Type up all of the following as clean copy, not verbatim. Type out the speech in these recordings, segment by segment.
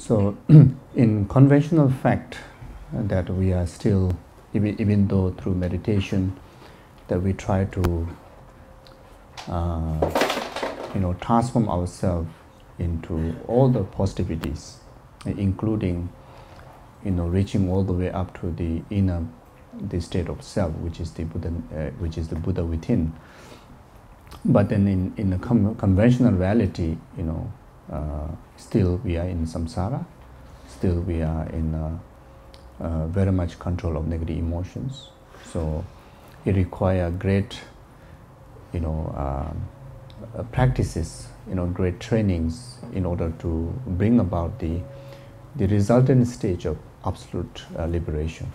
So in conventional fact that we are still, even though through meditation that we try to transform ourselves into all the positivities, including reaching all the way up to the inner, the state of self, which is the Buddha, within. But then in the conventional reality, still we are in samsara, still we are in very much control of negative emotions. So it requires great, practices, great trainings in order to bring about the resultant stage of absolute liberation.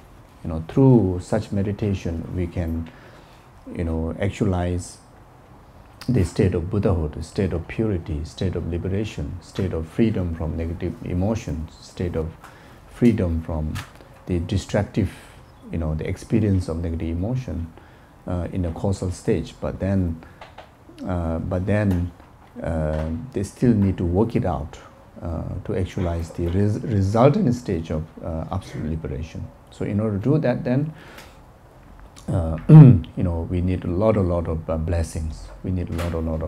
Through such meditation, we can, actualize the state of Buddhahood, state of purity, state of liberation, state of freedom from negative emotions, state of freedom from the destructive, the experience of negative emotion in the causal stage. But then, they still need to work it out to actualize the resultant stage of absolute liberation. So in order to do that, then, we need a lot of blessings. We need a lot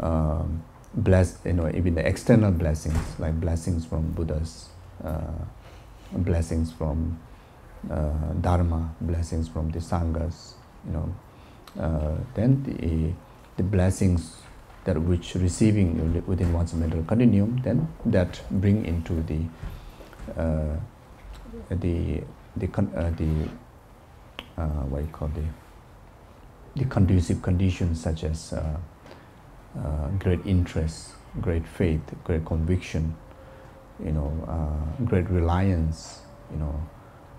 of even the external blessings, like blessings from Buddhas, blessings from Dharma, blessings from the Sanghas, then the blessings that which receiving within one's mental continuum, then that bring into the conducive conditions, such as great interest, great faith, great conviction, great reliance,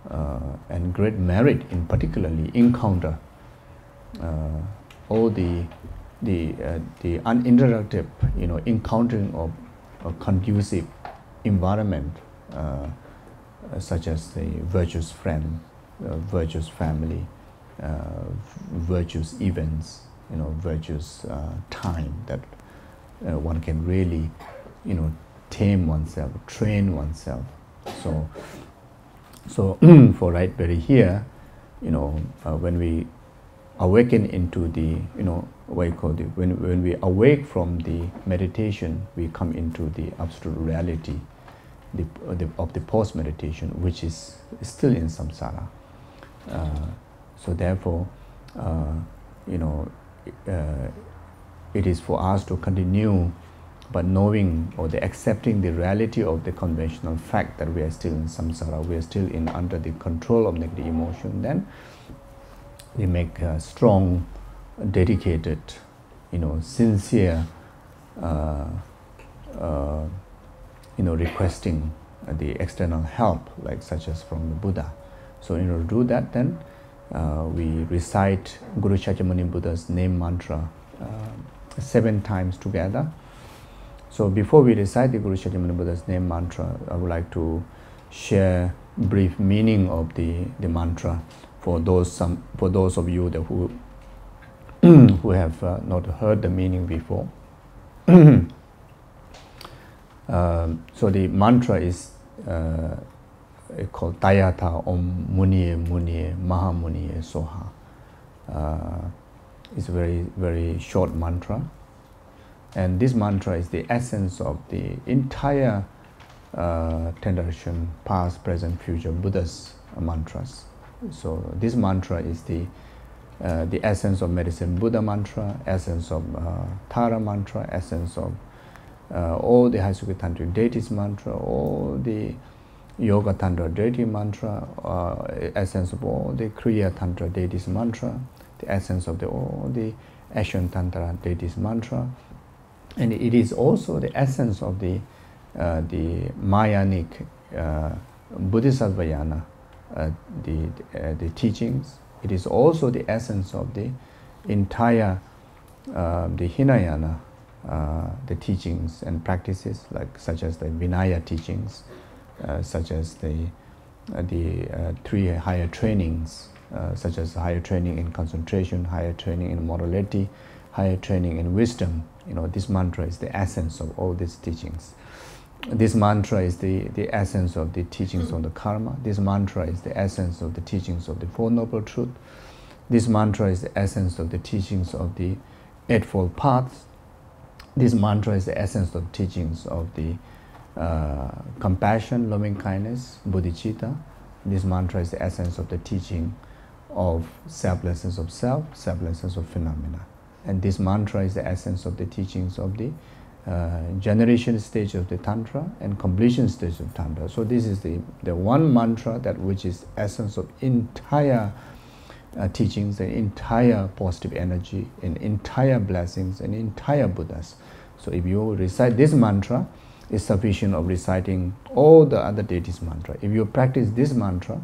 and great merit in particularly encounter all the uninterrupted, encountering of a conducive environment, such as the virtuous friend, virtuous family, virtuous events, virtuous time, that one can really, tame oneself, train oneself. So for right very here, when we awaken into the, when we awake from the meditation, we come into the absolute reality of the post-meditation, which is still in samsara. So therefore, it is for us to continue, but knowing or the accepting the reality of the conventional fact that we are still in samsara, we are still in under the control of negative emotion. Then we make a strong, dedicated, sincere, requesting the external help, like such as from the Buddha. So in order to do that, then we recite Guru Shakyamuni Buddha's name mantra 7 times together. So before we recite the Guru Shakyamuni Buddha's name mantra, I would like to share brief meaning of the mantra for those of you that who have not heard the meaning before. So the mantra is called Tayata Om Muniye muniye mahamuniye Soha. It's a very, very short mantra. And this mantra is the essence of the entire Tantrayana, past, present, future, Buddha's mantras. So this mantra is the essence of Medicine Buddha mantra, essence of Tara mantra, essence of all the Haisuki Tantra deities mantra, all the Yoga Tantra deity mantra, essence of all the Kriya Tantra deities mantra, the essence of all the Ashwan Tantra deities mantra, and it is also the essence of the Mayanic Bodhisattvayana, the teachings. It is also the essence of the entire the Hinayana, the teachings and practices, like such as the Vinaya teachings, such as the 3 higher trainings, such as higher training in concentration, higher training in morality, higher training in wisdom. This mantra is the essence of all these teachings. This mantra is the essence of the teachings of the karma. This mantra is the essence of the teachings of the Four Noble Truth. This mantra is the essence of the teachings of the Eightfold Paths. This mantra is the essence of teachings of the compassion, loving kindness, bodhicitta. This mantra is the essence of the teaching of selflessness of self, selflessness of phenomena. And this mantra is the essence of the teachings of the generation stage of the Tantra and completion stage of Tantra. So this is the one mantra that which is essence of entire teachings, and entire positive energy, and entire blessings, and entire Buddhas. So if you recite this mantra, it's sufficient of reciting all the other deities' mantra. If you practice this mantra,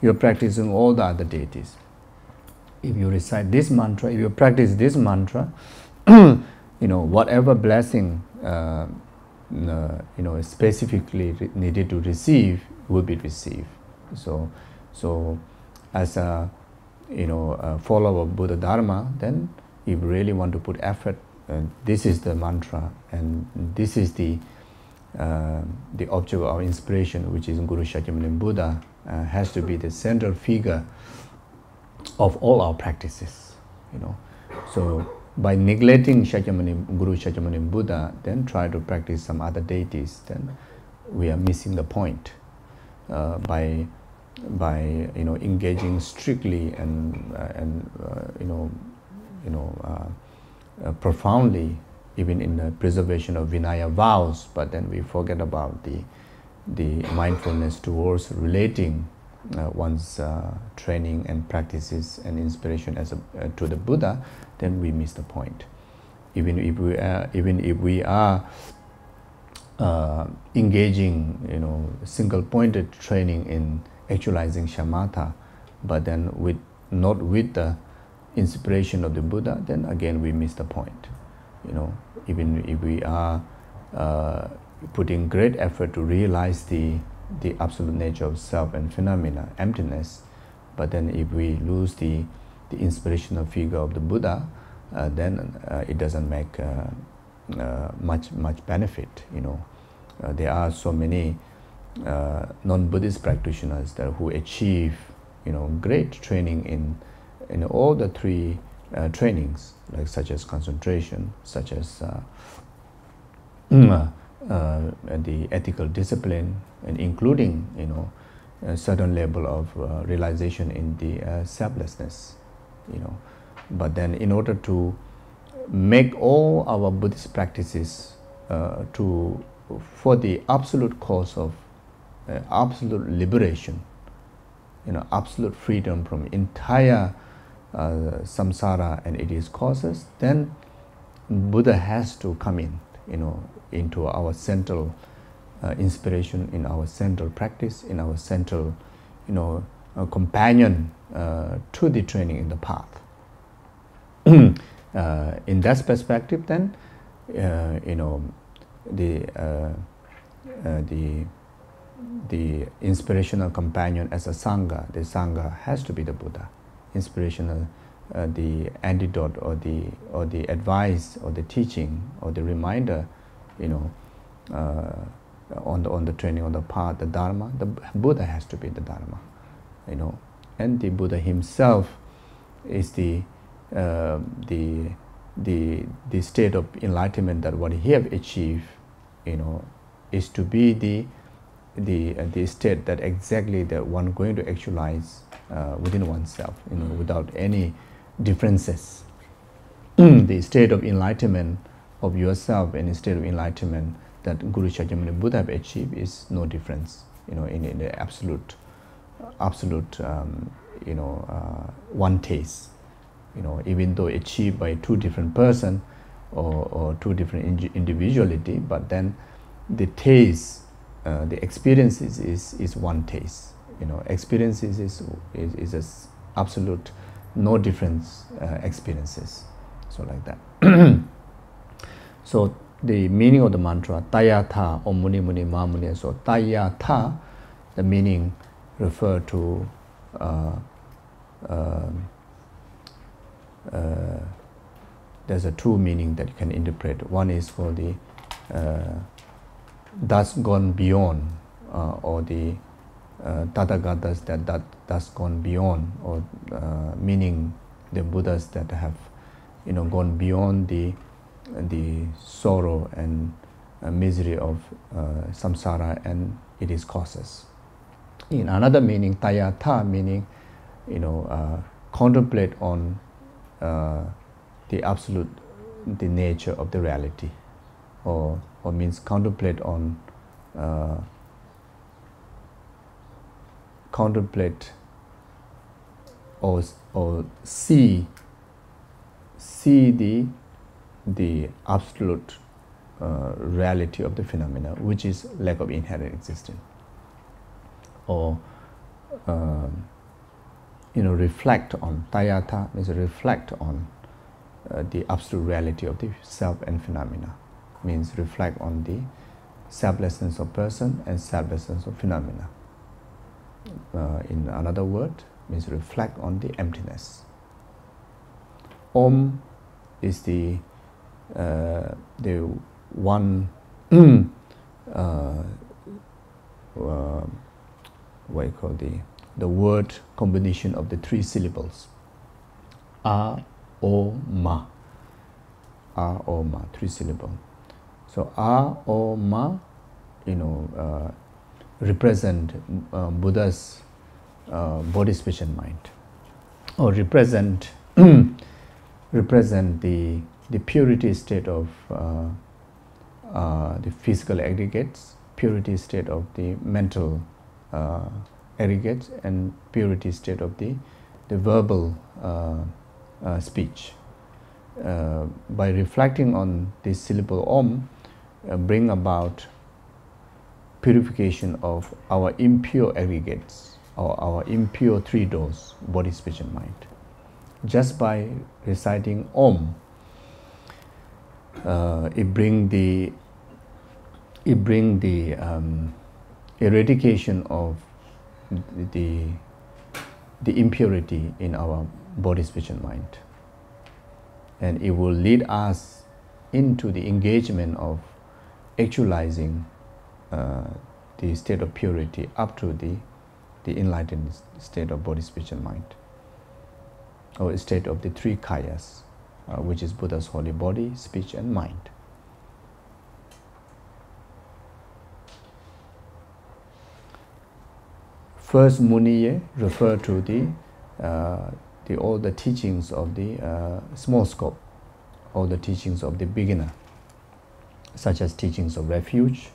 you're practicing all the other deities. If you recite this mantra, if you practice this mantra, you know, whatever blessing is specifically needed to receive will be received. So as a follower of Buddha Dharma, then if you really want to put effort, this is the mantra, and this is the object of our inspiration, which is Guru Shakyamuni Buddha, has to be the central figure of all our practices. You know, so by neglecting Guru Shakyamuni Buddha, then try to practice some other deities, then we are missing the point. By engaging strictly and profoundly, even in the preservation of Vinaya vows, but then we forget about the mindfulness towards relating one's training and practices and inspiration as to the Buddha, then we miss the point. Even if we are engaging, single-pointed training in actualizing shamatha, but then not with the inspiration of the Buddha, then again we miss the point. You know, even if we are putting great effort to realize the absolute nature of self and phenomena, emptiness, but then if we lose the inspirational figure of the Buddha, then it doesn't make much benefit. You know, there are so many non-Buddhist practitioners that who achieve great training in all the three trainings, like such as concentration, such as the ethical discipline, and including a certain level of realization in the selflessness, but then in order to make all our Buddhist practices for the absolute cause of absolute liberation, absolute freedom from entire samsara and its causes, then Buddha has to come in, into our central inspiration, in our central practice, in our central, companion to the training in the path. In that perspective, then, the inspirational companion as a Sangha, the Sangha has to be the Buddha. Inspirational, the antidote or the advice or the teaching or the reminder, on the training on the path, the Dharma, the Buddha has to be the Dharma, and the Buddha himself is the state of enlightenment that what he have achieved, is to be the state that exactly that one going to actualize within oneself, without any differences. The state of enlightenment of yourself and the state of enlightenment that Guru Shakyamuni Buddha have achieved is no difference, in the absolute, one taste. Even though achieved by two different person or two different individuality, but then the taste, the experiences is one taste. Experiences is as absolute, no difference experiences, so like that. So the meaning of the mantra Tayata Om Muniye muniye mahamuniye Soha. Tayata, the meaning refer to there's a two meaning that you can interpret. One is for the that's gone beyond, or the Tathagatas that's gone beyond, or meaning the Buddhas that have, gone beyond the sorrow and misery of samsara and its causes. In another meaning, Tayata meaning, contemplate on the absolute, the nature of the reality, or means contemplate on, or see the absolute reality of the phenomena, which is lack of inherent existence, or reflect on. Tayata means reflect on the absolute reality of the self and phenomena, means reflect on the selflessness of person and selflessness of phenomena. In another word, means reflect on the emptiness. Om is the one what you call the word combination of the three syllables, A, O, Ma. A, O, Ma, three syllable. So A, O, Ma, represent Buddha's body, speech, and mind, or represent the purity state of the physical aggregates, purity state of the mental aggregates, and purity state of the verbal speech. By reflecting on this syllable Om, bring about purification of our impure aggregates, or our impure three doors, body, speech, and mind. Just by reciting Om, it brings the eradication of the impurity in our body, speech, and mind, and it will lead us into the engagement of actualizing the state of purity up to the enlightened state of body, speech, and mind, or state of the three kayas, which is Buddha's holy body, speech, and mind. First, Muniye refer to the all the teachings of the small scope, all the teachings of the beginner, such as teachings of refuge,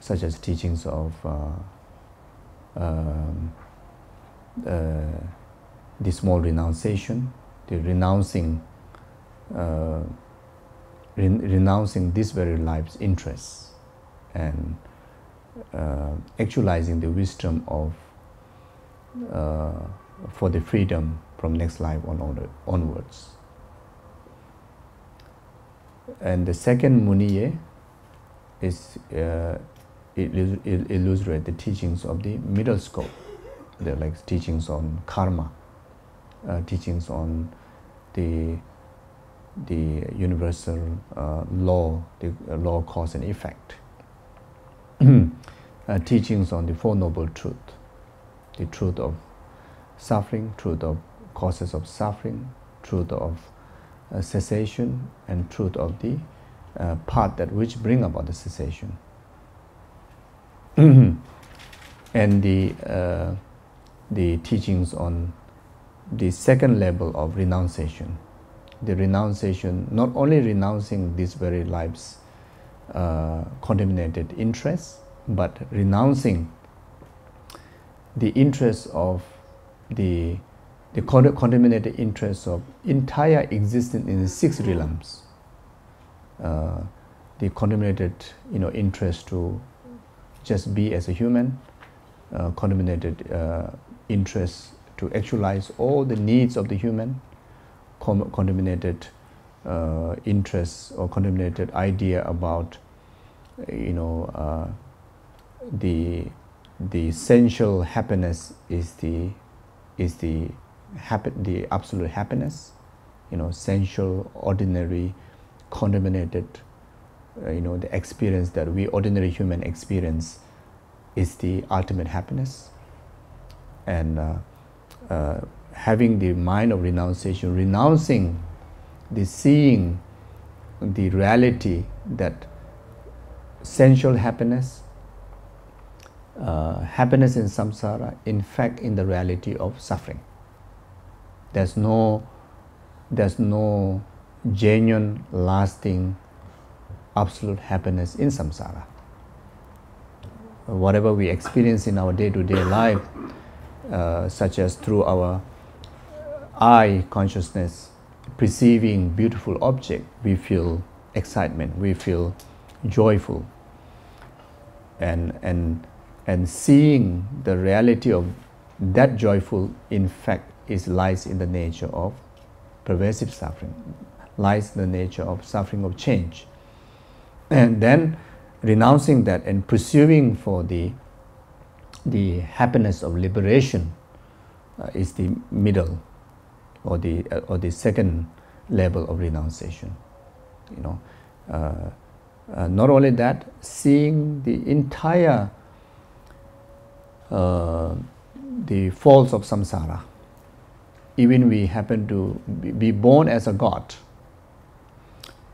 such as teachings of the small renunciation, the renouncing this very life's interests, and actualizing the wisdom of for the freedom from next life onwards. And the second Muniye is it illustrates the teachings of the middle scope. They're like teachings on karma, teachings on the universal law, the law of cause and effect, teachings on the Four Noble Truth, the truth of suffering, truth of causes of suffering, truth of cessation, and truth of the path that which bring about the cessation. And the teachings on the second level of renunciation, the renunciation, not only renouncing this very life's contaminated interests, but renouncing the interests of the contaminated interests of entire existence in the six realms, the contaminated interest to just be as a human, contaminated interest to actualize all the needs of the human, contaminated interests or contaminated idea about the essential happiness is the absolute happiness, sensual, ordinary, contaminated the experience that we ordinary human experience is the ultimate happiness. And having the mind of renunciation, renouncing the seeing the reality that sensual happiness, happiness in samsara, in fact, in the reality of suffering. There's no genuine, lasting, absolute happiness in samsara. Whatever we experience in our day-to-day life, such as through our eye consciousness, perceiving beautiful object, we feel excitement, we feel joyful. And seeing the reality of that joyful, in fact, lies in the nature of pervasive suffering, lies in the nature of suffering of change. And then renouncing that and pursuing for the happiness of liberation is the middle or the second level of renunciation. Not only that, seeing the entire the faults of samsara. Even we happen to be born as a god,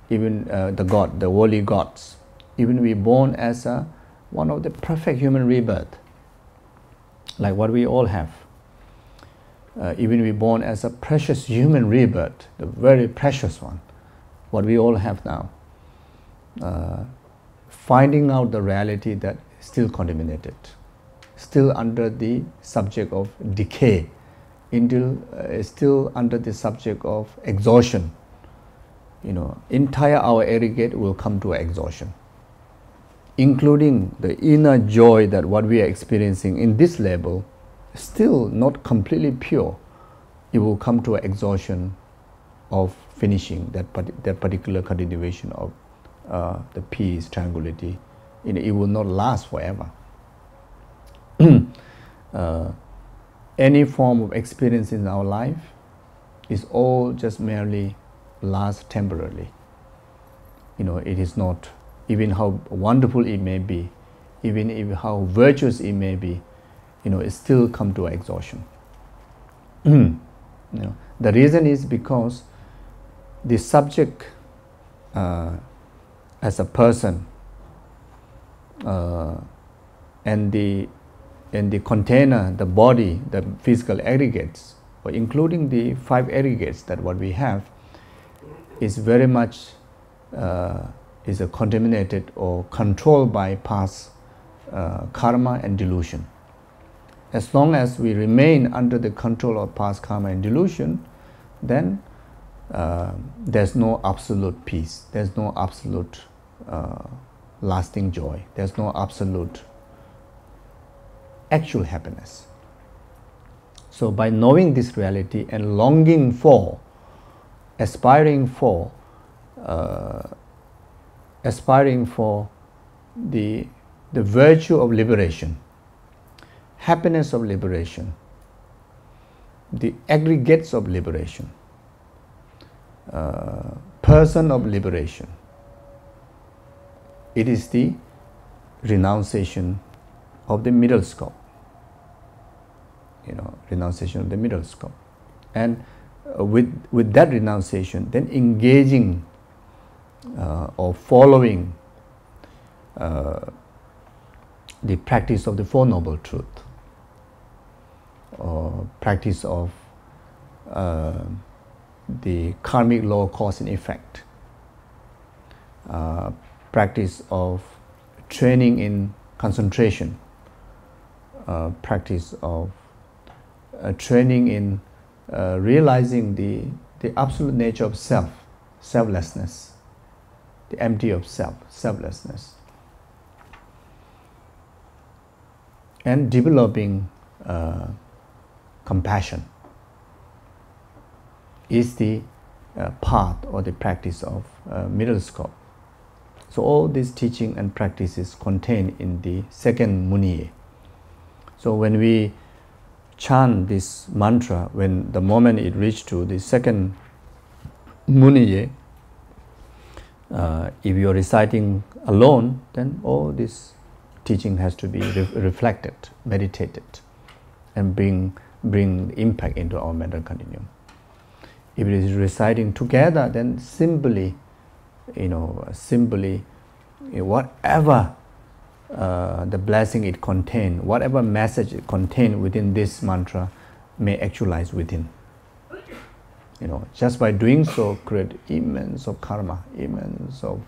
even the worldly gods, even we born as one of the perfect human rebirth, like what we all have. Even we born as a precious human rebirth, the very precious one, what we all have now. Finding out the reality that is still contaminated, still under the subject of decay, still under the subject of exhaustion. Entire our aggregate will come to exhaustion, including the inner joy that what we are experiencing in this level, still not completely pure. It will come to exhaustion of finishing that particular cultivation of the peace, tranquility. It will not last forever. Any form of experience in our life is all just merely last temporarily. It is not, even how wonderful it may be, even if how virtuous it may be, it still come to exhaustion. The reason is because the subject as a person and the container, the body, the physical aggregates, or including the five aggregates that what we have, is very much is contaminated or controlled by past karma and delusion. As long as we remain under the control of past karma and delusion, then there's no absolute peace, there's no absolute lasting joy, there's no absolute actual happiness. So by knowing this reality and longing for, aspiring for the virtue of liberation, happiness of liberation, the aggregates of liberation, person of liberation, it is the renunciation of the middle scope. Renunciation of the middle scope. And with that renunciation, then engaging or following the practice of the Four Noble Truth, or practice of the karmic law, cause and effect, practice of training in concentration, practice of training in realizing the absolute nature of self, selflessness, the empty of self, selflessness, and developing compassion is the path or the practice of middle scope. So all these teaching and practices contained in the second Muniye. So when we chant this mantra, when the moment it reached to the second Muniye, If you are reciting alone, then all this teaching has to be reflected, meditated, and bring impact into our mental continuum. If it is reciting together, then simply, whatever the blessing it contains, whatever message it contains within this mantra, may actualize within. Just by doing so, create immense of karma, immense of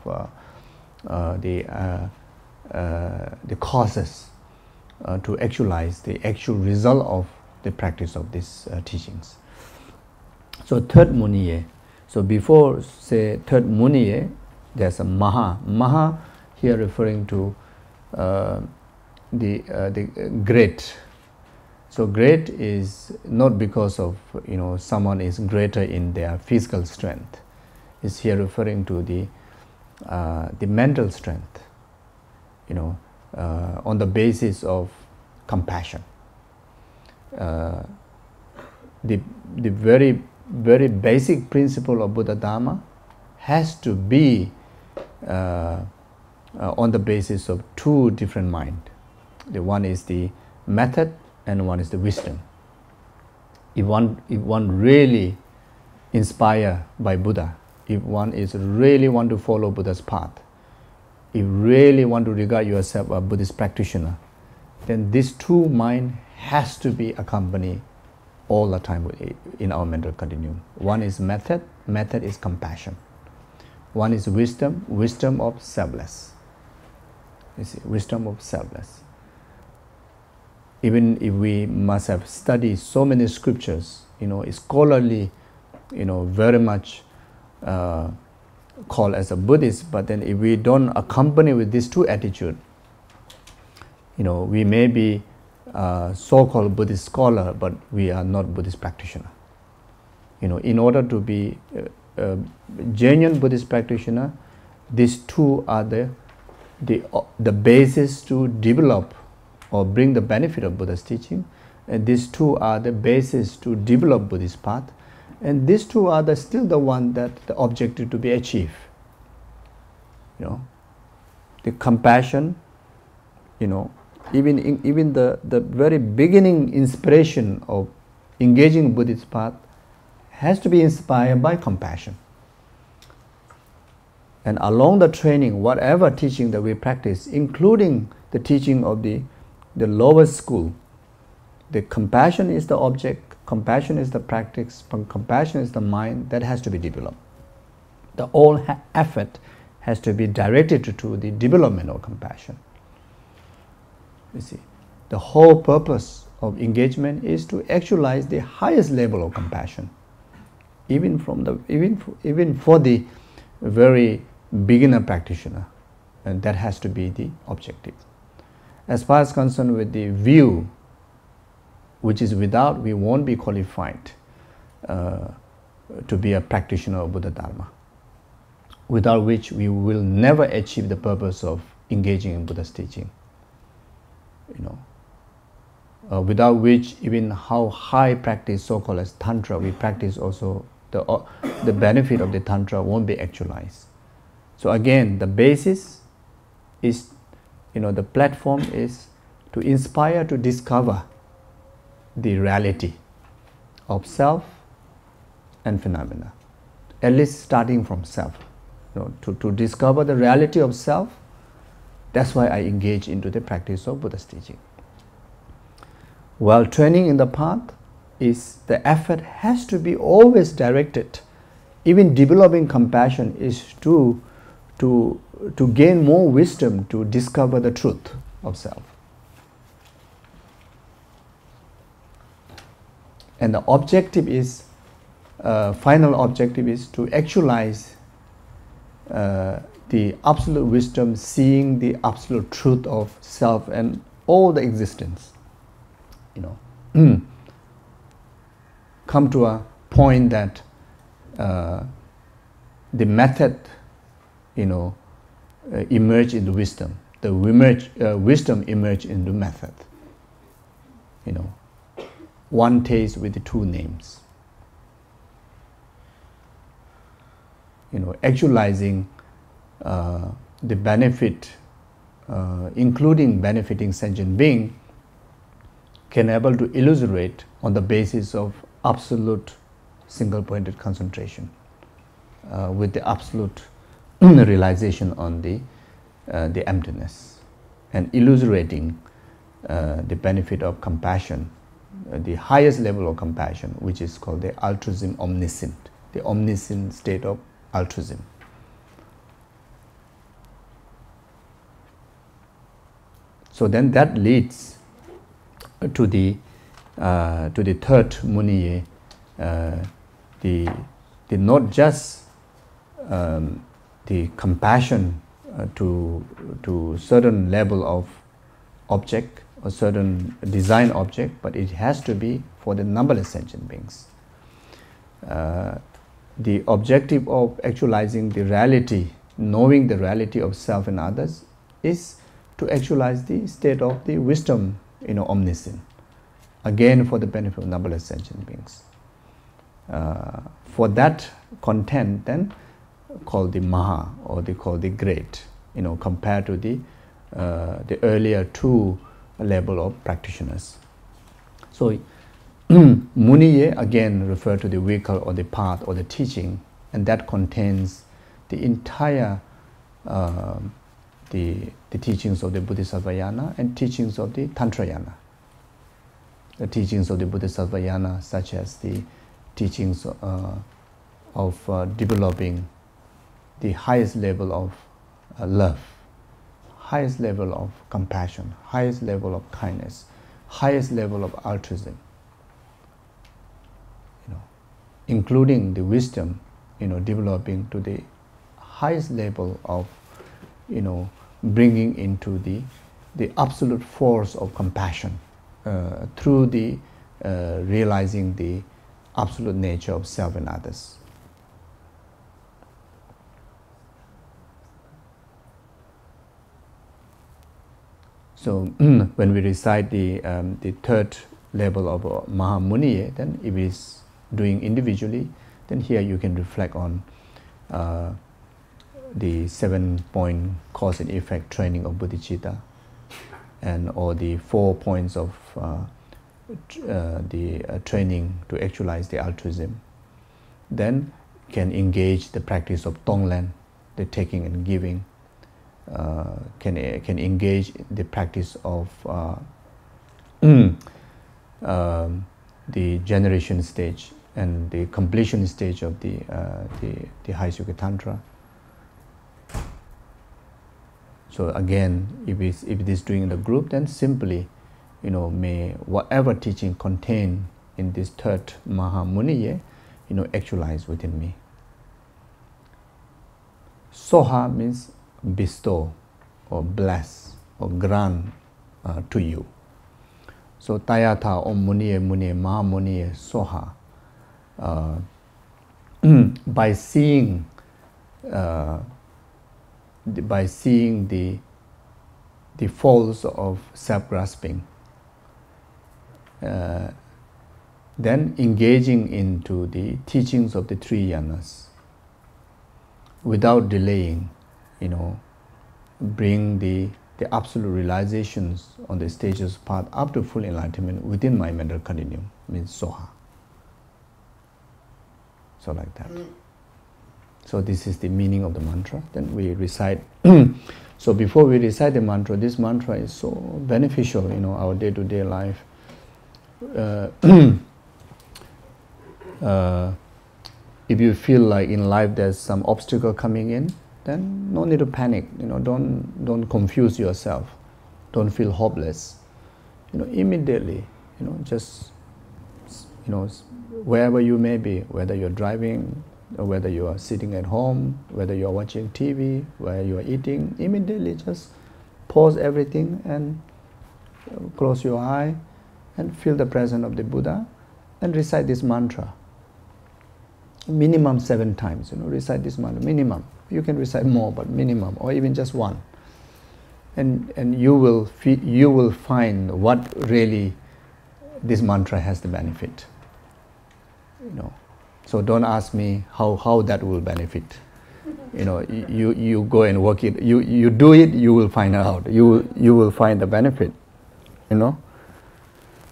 the causes to actualize the actual result of the practice of these teachings. So third Muniye. So before say third Muniye, there's a Maha. Maha here referring to the great. So great is not because of someone is greater in their physical strength. It's here referring to the mental strength. On the basis of compassion. The very basic principle of Buddha Dharma has to be on the basis of two different minds. The one is the method, and one is the wisdom. If one really inspired by Buddha, if one is really want to follow Buddha's path, if you really want to regard yourself a Buddhist practitioner, then these two minds has to be accompanied all the time in our mental continuum. One is method, method is compassion. One is wisdom, wisdom of selfless. You see, wisdom of selfless. Even if we must have studied so many scriptures, scholarly, very much called as a Buddhist, but then if we don't accompany with these two attitudes, we may be so-called Buddhist scholar, but we are not Buddhist practitioner. In order to be a genuine Buddhist practitioner, these two are the basis to develop or bring the benefit of Buddha's teaching, and these two are the basis to develop Buddhist path, and these two are still the one that the objective to be achieved. The compassion, even the very beginning inspiration of engaging Buddhist path has to be inspired by compassion. And along the training, whatever teaching that we practice, including the teaching of the lower school, the compassion is the object, compassion is the practice, compassion is the mind that has to be developed. The whole effort has to be directed to the development of compassion. You see, the whole purpose of engagement is to actualize the highest level of compassion, even for the very beginner practitioner, and that has to be the objective. As far as concerned with the view, which is without, we won't be qualified to be a practitioner of Buddha Dharma, without which we will never achieve the purpose of engaging in Buddha's teaching. Without which, even how high practice, so-called as Tantra, we practice also, the benefit of the Tantra won't be actualized. So again, the basis is, the platform is to inspire, to discover the reality of self and phenomena, at least starting from self. To discover the reality of self, that's why I engage into the practice of Buddha's teaching. While training in the path, the effort has to be always directed. Even developing compassion is to gain more wisdom, to discover the truth of self. And the objective is, final objective is to actualize the absolute wisdom, seeing the absolute truth of self and all the existence. Come to a point that the method, emerge into wisdom. The wisdom emerge into method. One taste with the two names. Actualizing the benefit, including benefiting sentient being, can able to illustrate on the basis of absolute single-pointed concentration with the absolute realization on the emptiness, and illustrating the benefit of compassion, the highest level of compassion, which is called the altruism omniscient, the omniscient state of altruism. So then that leads to the third Muniye, the not just the compassion to certain level of object or certain design object, but it has to be for the numberless sentient beings. The objective of actualizing the reality, knowing the reality of self and others, is to actualize the state of the wisdom, omniscient, again for the benefit of numberless sentient beings. For that content, then called the Maha, or they call the great, compared to the earlier two level of practitioners. So Muniye again refer to the vehicle or the path or the teaching, and that contains the entire the teachings of the Bodhisattvayana and teachings of the Tantrayana. The teachings of the Bodhisattvayana, such as the teachings of developing the highest level of love, highest level of compassion, highest level of kindness, highest level of altruism, including the wisdom, developing to the highest level of, bringing into the absolute force of compassion through the realizing the absolute nature of self and others. So when we recite the third level of Mahamuniye, then if it is doing individually, then here you can reflect on the 7-point cause and effect training of bodhicitta, and or the 4 points of training to actualize the altruism. Then can engage the practice of tonglen, the taking and giving. Can engage the practice of the generation stage and the completion stage of the high Yoga Tantra. So again, if it is doing in the group, then simply, may whatever teaching contained in this third Mahamuniye, actualize within me. Soha means bestow or bless or grant to you. So Tayata Om Muniye muniye mahamuniye Soha. By seeing the faults of self-grasping, then engaging into the teachings of the 3 yanas without delaying, bring the absolute realizations on the stages path up to full enlightenment within my mental continuum, means Soha. So like that. So this is the meaning of the mantra. Then we recite. So before we recite the mantra, this mantra is so beneficial, our day-to-day life. If you feel like in life there's some obstacle coming in, then no need to panic. Don't confuse yourself. Don't feel hopeless. Immediately, just, wherever you may be, whether you're driving, or whether you are sitting at home, whether you are watching TV, whether you are eating, immediately just pause everything and close your eye and feel the presence of the Buddha and recite this mantra. Minimum 7 times, recite this mantra, minimum. You can recite more, but minimum, or even just one. And you will find what really this mantra has the benefit. So don't ask me how that will benefit. you know, you go and work it. You do it, you will find out. You will find the benefit, you know.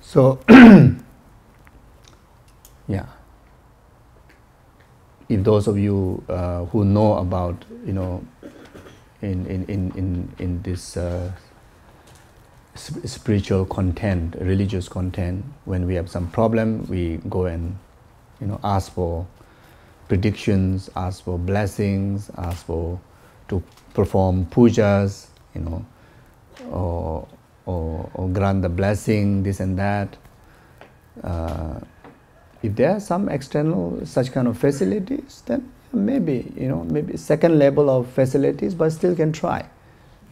So, yeah. If those of you who know about, you know, in this spiritual content, religious content, when we have some problem, we go and, you know, ask for predictions, ask for blessings, ask for to perform pujas, you know, or grant the blessing, this and that. If there are some external such kind of facilities, then maybe, you know, maybe second level of facilities, but still can try.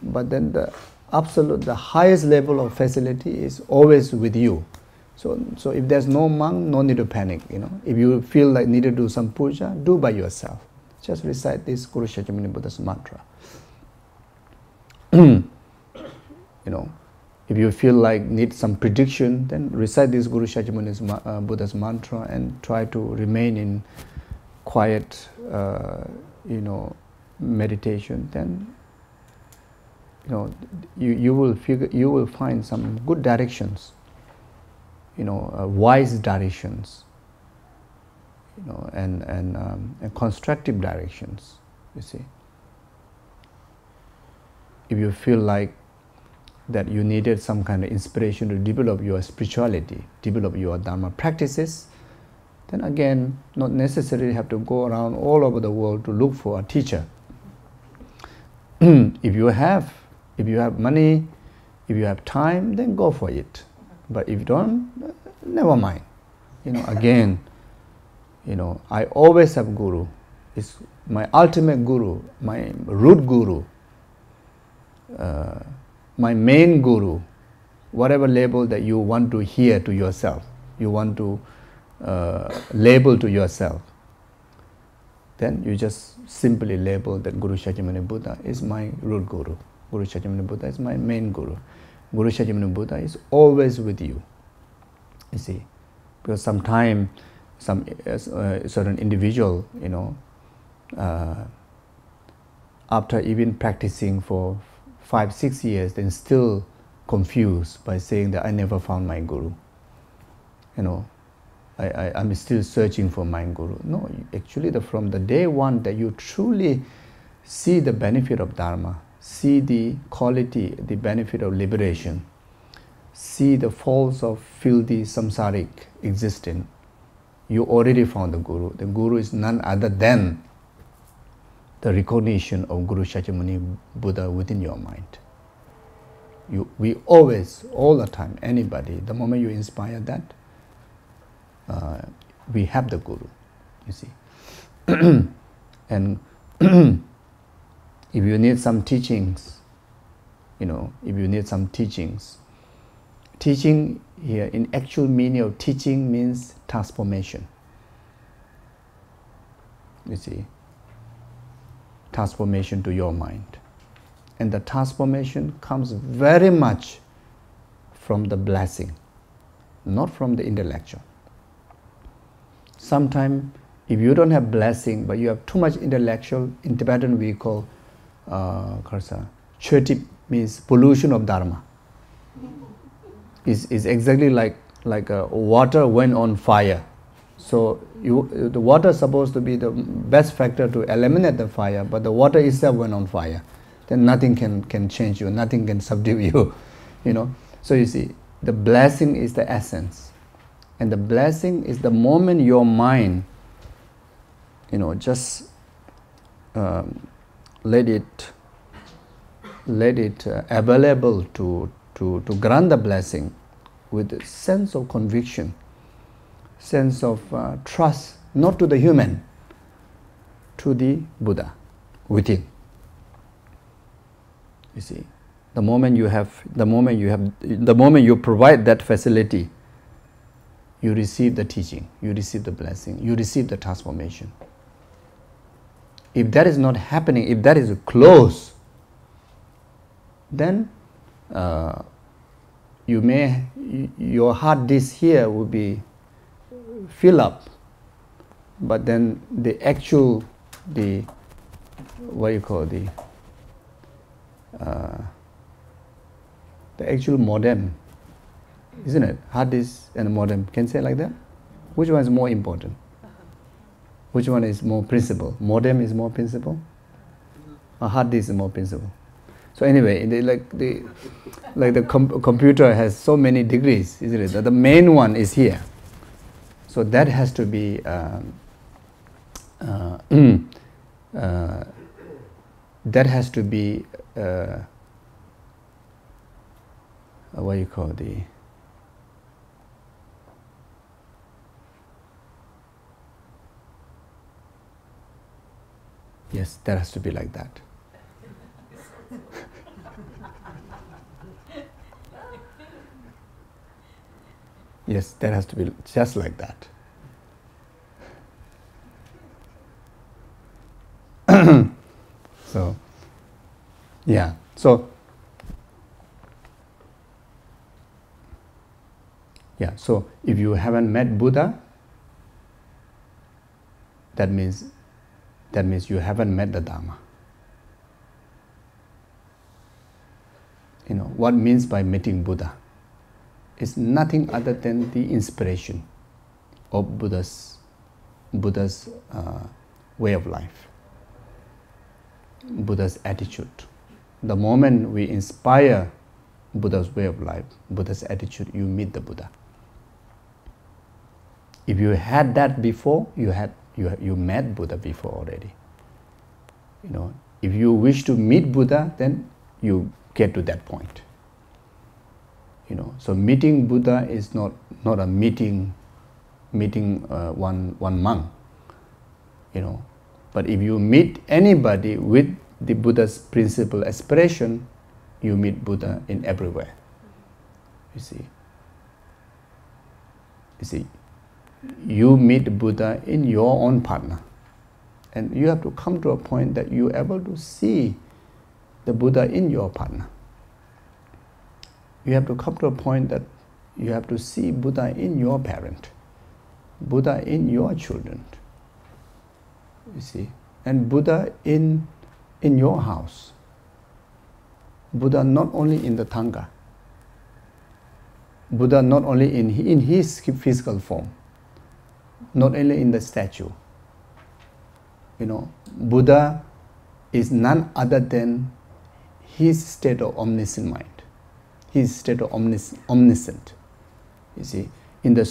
But then the absolute, the highest level of facility is always with you. So if there's no monk, no need to panic, you know. If you feel like need to do some puja, do by yourself. Just recite this Guru Shakyamuni Buddha's mantra. You know, if you feel like need some prediction, then recite this Guru Shakyamuni Buddha's mantra and try to remain in quiet, you know, meditation. Then, you know, you will find some good directions. You know, wise directions, you know, and constructive directions, you see. If you feel like that you needed some kind of inspiration to develop your spirituality, develop your Dharma practices, then again, not necessarily have to go around all over the world to look for a teacher. If you have money, if you have time, then go for it. But if you don't, never mind. You know, again, you know, I always have guru. It's my ultimate guru, my root guru, my main guru, whatever label that you want to hear to yourself, you want to label to yourself, then you just simply label that Guru Shakyamuni Buddha is my root guru. Guru Shakyamuni Buddha is my main guru. Guru Shakyamuni Buddha is always with you, you see, because sometimes some certain individual, you know, after even practicing for 5-6 years, then still confused by saying that I never found my guru. You know, I'm still searching for my guru. No, actually, from the day one that you truly see the benefit of Dharma, see the quality, the benefit of liberation, see the faults of filthy samsaric existence, you already found the Guru. The Guru is none other than the recognition of Guru Shakyamuni Buddha within your mind. We always, all the time, anybody, the moment you inspire that, we have the Guru, you see. And if you need some teachings, you know, if you need some teachings, teaching here, in actual meaning of teaching, means transformation. You see, transformation to your mind. And the transformation comes very much from the blessing, not from the intellectual. Sometimes, if you don't have blessing, but you have too much intellectual, in Tibetan we call Chötip means pollution of Dharma. Is exactly like water went on fire. So the water is supposed to be the best factor to eliminate the fire, but the water itself went on fire. Then nothing can change you, nothing can subdue you, you know. So you see, the blessing is the essence. And the blessing is the moment your mind, you know, just let it available to grant the blessing with a sense of conviction, sense of trust, not to the human, to the Buddha within. You see, the moment you provide that facility, you receive the teaching, you receive the blessing, you receive the transformation. If that is not happening, if that is close, then your hard disk here will be filled up, but then the actual, the what you call the actual modem, isn't it? Hard disk and modem. Can you say it like that? Which one is more important? Which one is more principle? Modem is more principle? Or hard disk is more principle? So anyway, the computer has so many degrees, isn't it? The main one is here. So that has to be what you call the yes, that has to be like that. Yes, that has to be just like that. So, yeah. So if you haven't met Buddha, that means you haven't met the Dharma. You know, what means by meeting Buddha? It's nothing other than the inspiration of Buddha's way of life, Buddha's attitude. The moment we inspire Buddha's way of life, Buddha's attitude, you meet the Buddha. If you had that before, you met Buddha before already. You know, if you wish to meet Buddha, then you get to that point. You know, so meeting Buddha is not a meeting one monk. You know, but if you meet anybody with the Buddha's principal aspiration, you meet Buddha in everywhere. You see, you meet Buddha in your own partner, and you have to come to a point that you are able to see the Buddha in your partner. You have to come to a point that you have to see Buddha in your parent, Buddha in your children, you see, and Buddha in your house. Buddha not only in the Thangka, Buddha not only in his physical form, not only in the statue. You know, Buddha is none other than his state of omniscient mind. His state of omniscient, you see, in the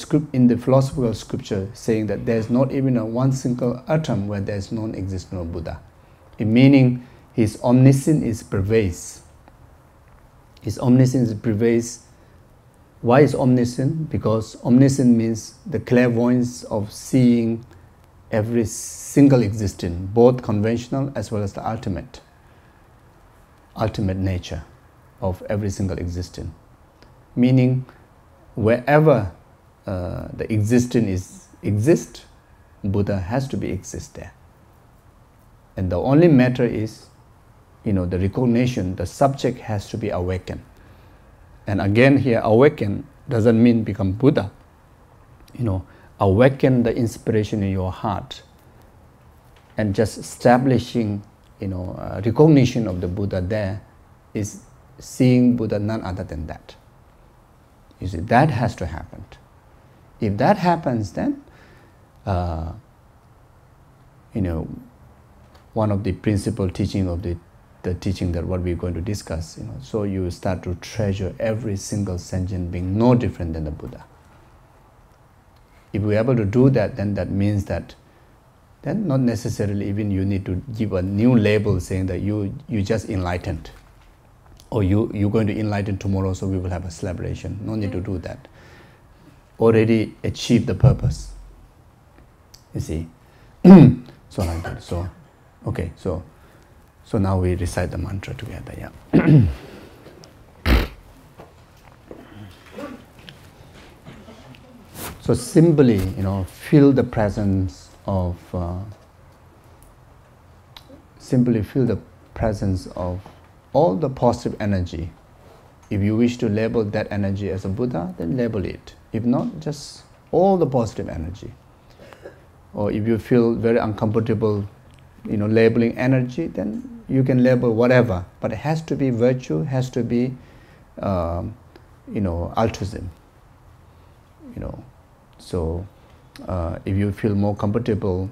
philosophical scripture, saying that there is not even one single atom where there is non-existent of Buddha. Meaning, his omniscience is pervasive. His omniscience is pervasive. Why is omniscient? Because omniscient means the clairvoyance of seeing every single existent, both conventional as well as the ultimate nature of every single existent. Meaning, wherever the existent exists, Buddha has to be exist there. And the only matter is, you know, the recognition, the subject has to be awakened. And again here, awaken doesn't mean become Buddha. You know, awaken the inspiration in your heart and just establishing, you know, recognition of the Buddha there is seeing Buddha none other than that. You see, that has to happen. If that happens, then you know, one of the principal teaching of the teaching that what we're going to discuss, you know, so you start to treasure every single sentient being, no different than the Buddha. If we're able to do that, then that means that then not necessarily even you need to give a new label saying that you just enlightened. Or you're going to enlighten tomorrow, so we will have a celebration. No need to do that. Already achieve the purpose. You see? So like that. So, okay. So now we recite the mantra together. Yeah. So simply, you know, feel the presence of all the positive energy. If you wish to label that energy as a Buddha, then label it. If not, just all the positive energy. Or if you feel very uncomfortable labeling energy, then you can label whatever, but it has to be virtue, has to be altruism. So if you feel more comfortable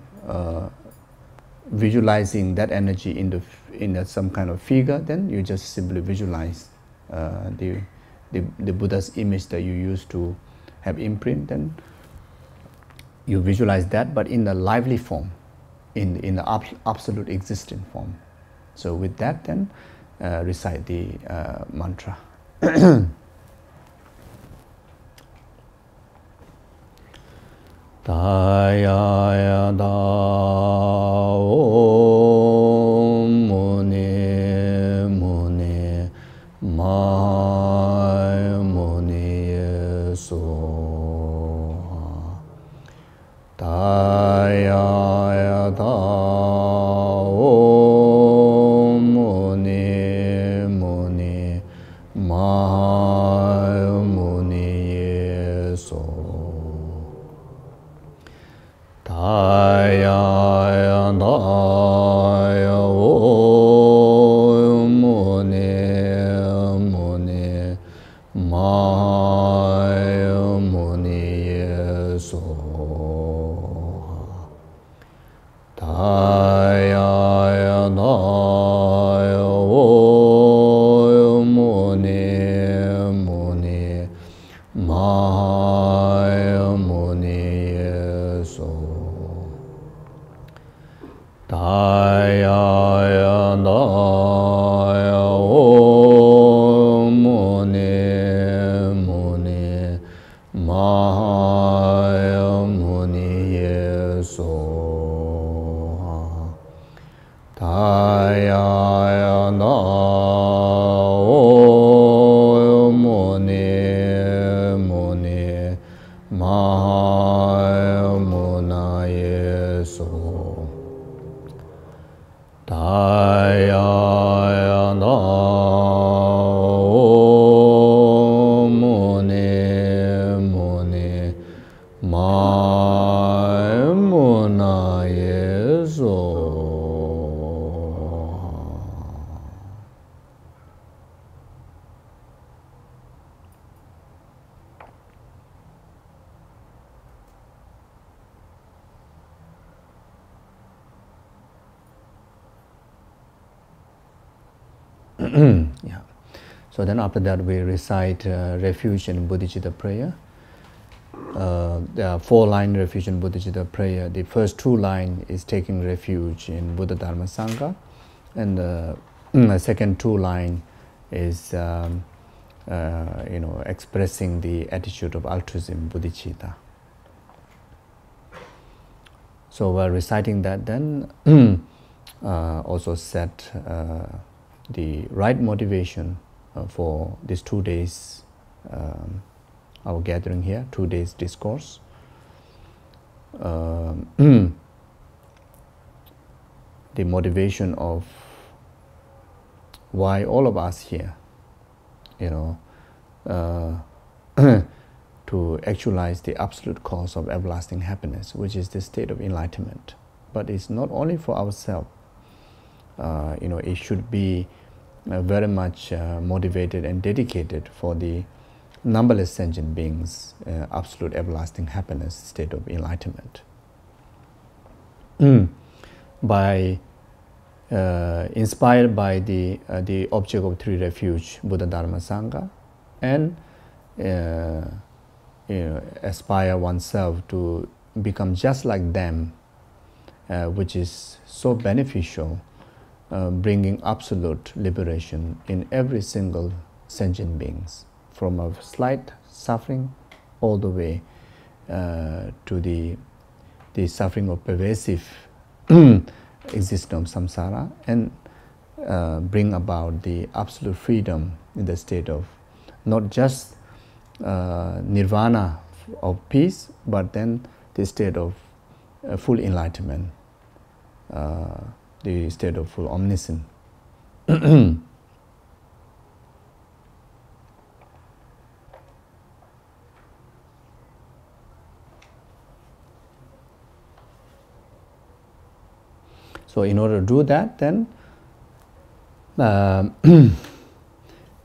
visualizing that energy in some kind of figure, then you just simply visualize the Buddha's image that you used to have imprint. Then you visualize that, but in the lively form, in the absolute existing form. So with that, then recite the mantra. Tayata Om Muniye muniye mahamuniye Soha. Tayata So then after that we recite refuge and bodhicitta prayer. There are 4-line refuge and bodhicitta prayer. The first 2 lines is taking refuge in Buddha Dharma Sangha, and the second 2 lines is expressing the attitude of altruism, bodhicitta. So while reciting that, then also set the right motivation for these 2 days, our gathering here, 2 days discourse. The motivation of why all of us here, to actualize the absolute cause of everlasting happiness, which is the state of enlightenment. But it's not only for ourselves. It should be very much motivated and dedicated for the numberless sentient beings' absolute everlasting happiness, state of enlightenment. By inspired by the object of 3 refuge, Buddha Dharma Sangha, and aspire oneself to become just like them, which is so beneficial. Bringing absolute liberation in every single sentient beings, from a slight suffering all the way to the suffering of pervasive existence of samsara, and bring about the absolute freedom in the state of not just nirvana of peace, but then the state of full enlightenment. The state of full omniscience. So in order to do that, then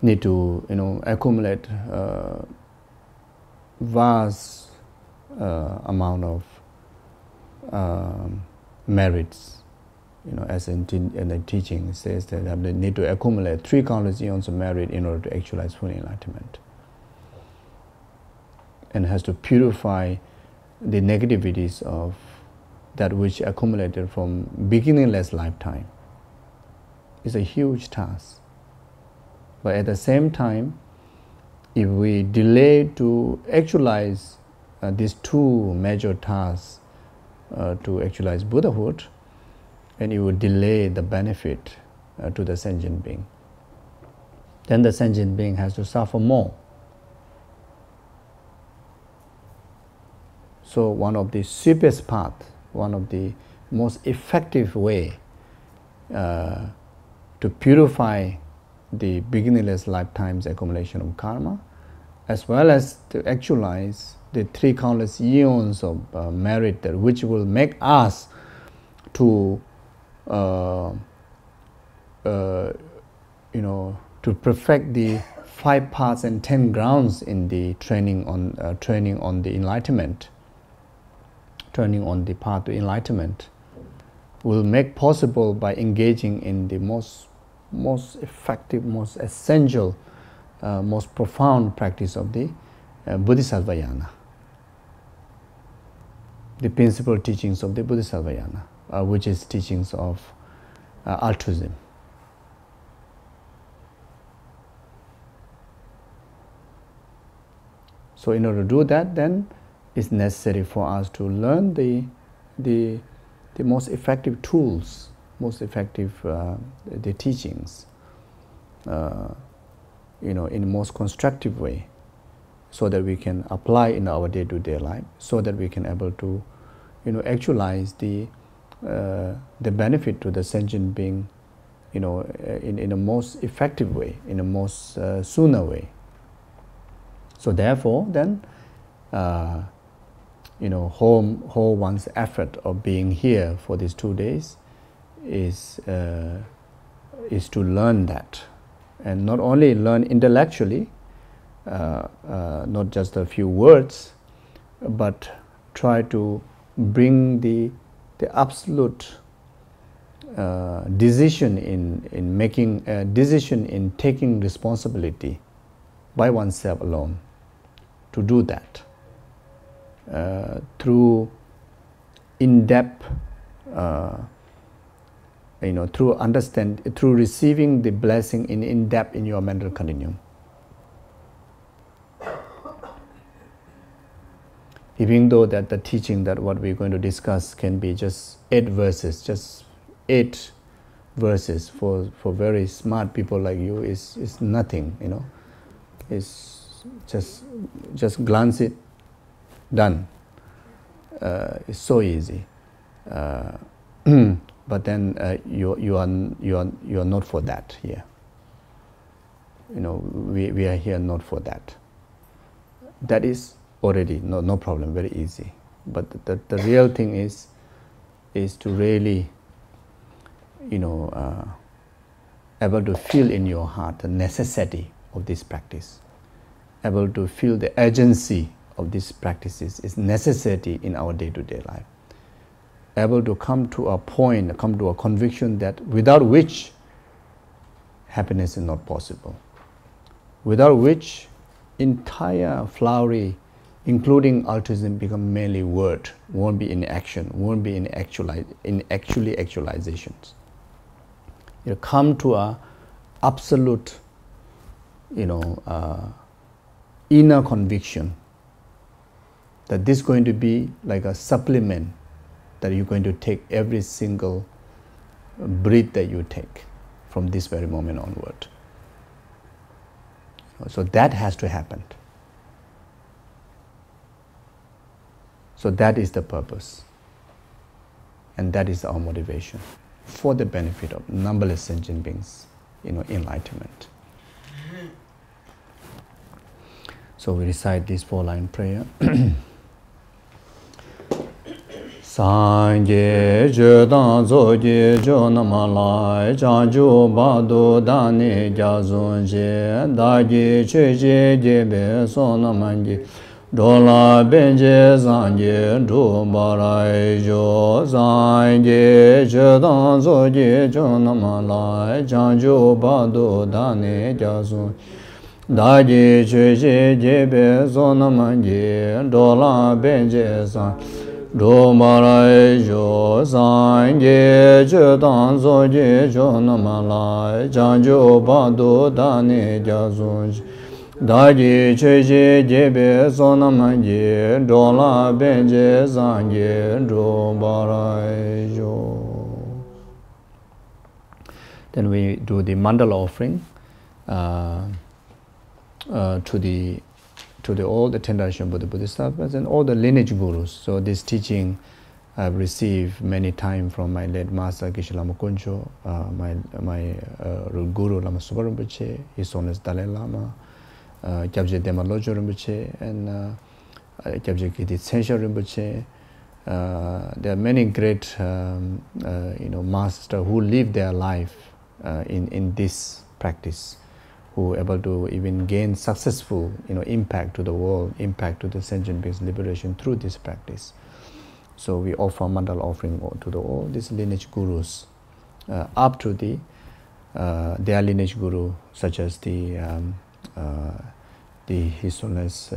need to, accumulate vast amount of merits. As in the teaching, it says that they need to accumulate 3 conditions of merit in order to actualize full enlightenment. And has to purify the negativities of that which accumulated from beginningless lifetime. It's a huge task. But at the same time, if we delay to actualize these 2 major tasks to actualize Buddhahood, then it will delay the benefit to the sentient being. Then the sentient being has to suffer more. So one of the cheapest paths, one of the most effective way to purify the beginningless lifetime's accumulation of karma, as well as to actualize the 3 countless eons of merit, that which will make us to, to perfect the 5 paths and 10 grounds in the training on the enlightenment. Turning on the path to enlightenment will make possible by engaging in the most effective, most essential, most profound practice of the Bodhisattvayana. The principal teachings of the Bodhisattvayana, which is teachings of altruism. So in order to do that, then it's necessary for us to learn the most effective tools, most effective the teachings, in the most constructive way, so that we can apply in our day-to-day life, so that we can able to, actualize the benefit to the sentient being, in the most effective way, in the most sooner way. So therefore, then, whole one's effort of being here for these 2 days is to learn that, and not only learn intellectually, not just a few words, but try to bring the absolute decision in making a decision, in taking responsibility by oneself alone, to do that. Through in-depth, through receiving the blessing in-depth in your mental continuum. Even though that the teaching that what we're going to discuss can be just 8 verses, for very smart people like you is nothing, It's just glance it. Done. It's so easy, but then you are not for that here. We are here not for that. That is already no problem, very easy. But the real thing is to really, able to feel in your heart the necessity of this practice, able to feel the urgency of these practices is necessity in our day-to-day life. Able to come to a point, come to a conviction that without which happiness is not possible. Without which entire flowery, including altruism, become merely word, won't be in action, won't be in actually actualizations. You come to a absolute, inner conviction that this is going to be like a supplement that you're going to take every single breath that you take from this very moment onward. So that has to happen. So that is the purpose. And that is our motivation for the benefit of numberless sentient beings, enlightenment. So we recite this 4-line prayer. Sangye Jodan Zogi Jonamalai Janju Badu Dani Jazunji Dagi Chiji Gibi Sonamangi Dola Benji Zangye Dubarai Jo Sangye Jodan Zogi Jonamalai Janju Badu Dani Jazunji Dagi Chiji Gibi Sonamangi Dola Benji Zangye Domarai jo sangye chetan soji jo namalai janjo bado dani jazunji Dagi cheji jebe sonamanji dola benje sangye domarai jo. Then we do the mandala offering to all the ten traditional Bodhisattvas and all the lineage gurus. So this teaching I've received many times from my late master Geshe Lama Kuncho, my guru Lama Subha Rinpoche, His Holiness Dalai Lama, Kyabje Dema Lodjo Rinpoche, and Kyabje Kiti Tsensho Rinpoche. There are many great masters who live their life in this practice, who are able to even gain successful impact to the world, impact to the sentient beings, liberation through this practice. So we offer mandala offering to all these lineage gurus, up to the their lineage guru, such as the His Holiness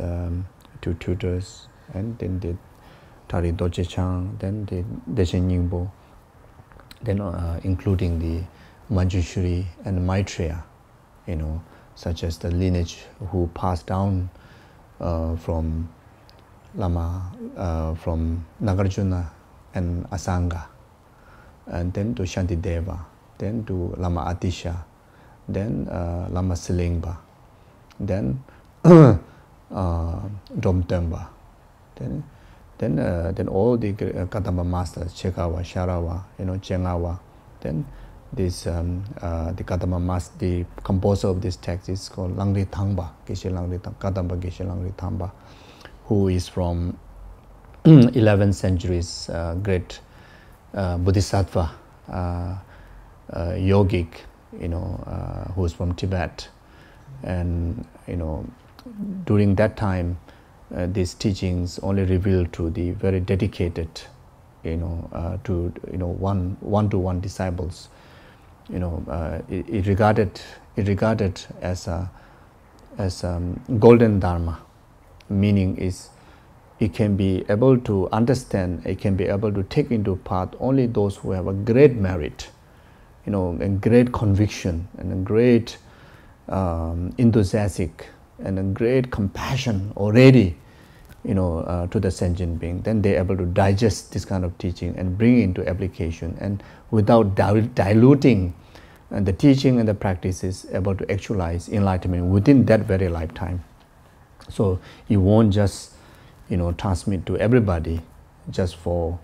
two tutors, and then the Tari Doche Chang, then the Deshen Nyingbo, then including the Manjushri and Maitreya, such as the lineage who passed down from Lama, from Nagarjuna and Asanga, and then to Shantideva, then to Lama Atisha, then Lama Silingba, then Domtemba, then all the Kadampa masters, Chekawa, Sharawa, Chengawa, then this the Kadampa master, the composer of this text is called Langri Thangba, Geshe Langri Kadampa Geshe Langri Thangba, who is from 11th century's great Bodhisattva yogic, who is from Tibet, and during that time, these teachings only revealed to the very dedicated, to one-to-one disciples. It regarded as a golden dharma, meaning is it can be able to understand, it can be able to take into part only those who have a great merit, and great conviction, and a great enthusiasm, and a great compassion already, to the sentient being. Then they are able to digest this kind of teaching and bring into application, and without diluting the teaching and the practices, able to actualize enlightenment within that very lifetime. So you won't just transmit to everybody just for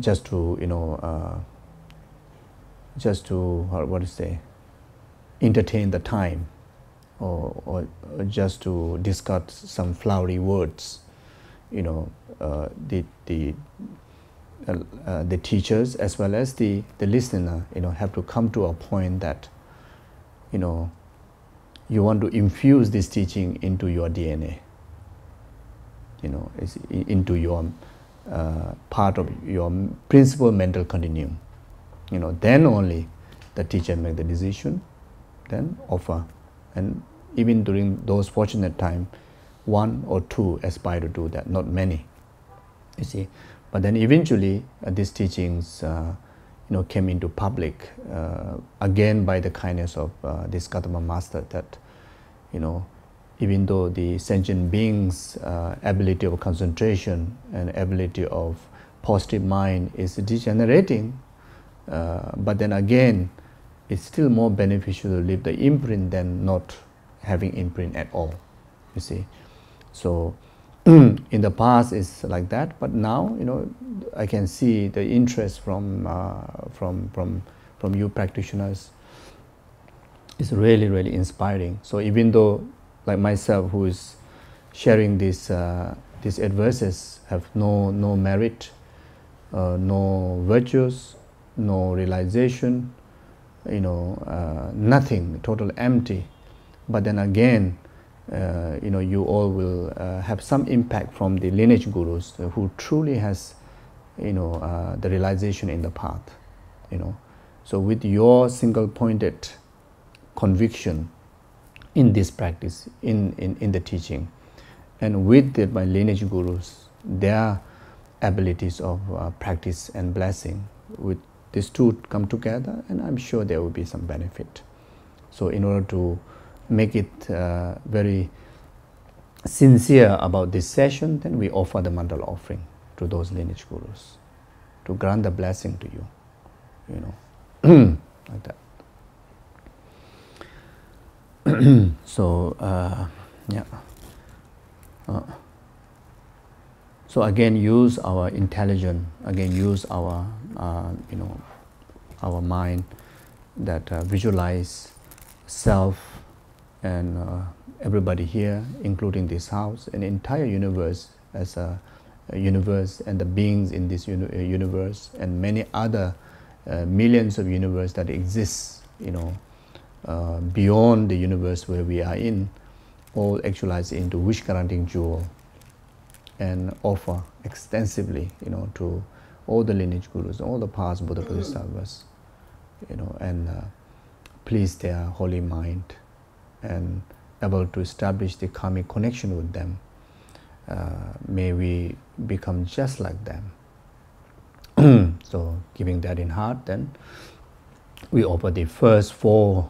just to just to entertain the time, or just to discuss some flowery words. The teachers as well as the listener have to come to a point that you want to infuse this teaching into your DNA, into your part of your principal mental continuum. Then only the teacher make the decision, then offer. And even during those fortunate time, one or two aspire to do that, not many, you see. But then eventually these teachings came into public, again by the kindness of this Kadampa master, that even though the sentient beings' ability of concentration and ability of positive mind is degenerating, but then again it's still more beneficial to leave the imprint than not having imprint at all, you see. So in the past it's like that, but now I can see the interest from you practitioners is really inspiring. So even though, like myself, who is sharing this these advices have no merit, no virtues, no realization, nothing, total empty. But then again, you all will have some impact from the lineage gurus who truly has, the realization in the path, So with your single-pointed conviction in this practice, in the teaching, and with my lineage gurus, their abilities of practice and blessing, with these two come together, and I'm sure there will be some benefit. So in order to make it very sincere about this session, then we offer the mandala offering to those lineage gurus to grant the blessing to you, like that. So, yeah. So again, use our intelligence. Again, use our our mind that visualize self and everybody here, including this house and entire universe as a universe, and the beings in this universe and many other millions of universe that exists, beyond the universe where we are in, all actualized into wish granting jewel, and offer extensively, to all the lineage gurus, all the past Buddha Bodhisattvas, and please their holy mind, and able to establish the karmic connection with them. May we become just like them. So, giving that in heart, then we offer the first four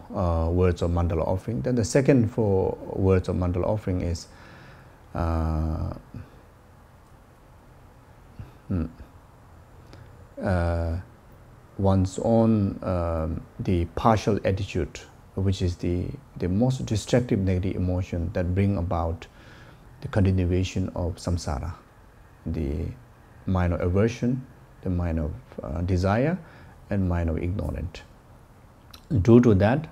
words of mandala offering. Then the second four words of mandala offering is one's own the partial attitude, which is the most destructive negative emotion that bring about the continuation of samsara, the mind of aversion, the mind of desire, and mind of ignorance. Due to that,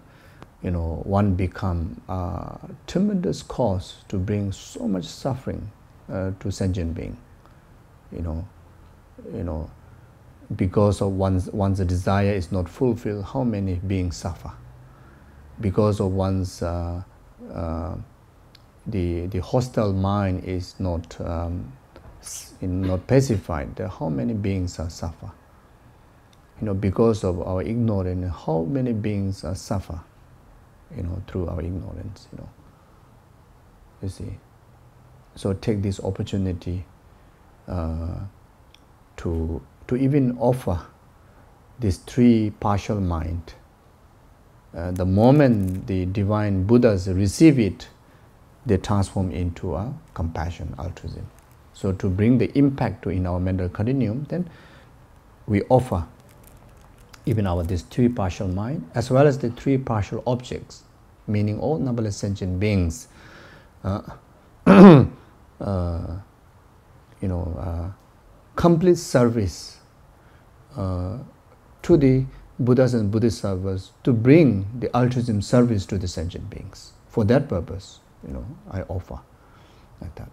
one become a tremendous cause to bring so much suffering to sentient being, because of one's desire is not fulfilled, how many beings suffer? Because of one's the hostile mind is not pacified, how many beings are suffer? Because of our ignorance, how many beings are suffer? Through our ignorance, You see, so take this opportunity to even offer these three partial mind. The moment the divine Buddhas receive it, they transform into a compassion, altruism. So to bring the impact in our mental continuum, then we offer even these three partial mind, as well as the three partial objects, meaning all numberless sentient beings, complete service to the Buddhas and Bodhisattvas to bring the altruism service to the sentient beings. For that purpose, I offer like that.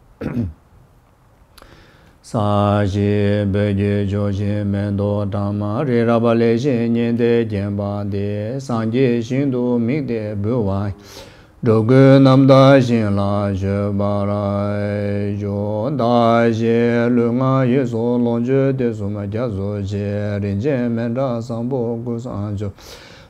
Saje beje joje mendo dama re rabale jenye de jemba de sanje shindu mide buwai dogu namda jinla jebarai jo daje lunga yeso lonje de suma jazo je rinje menda sambo gusanjo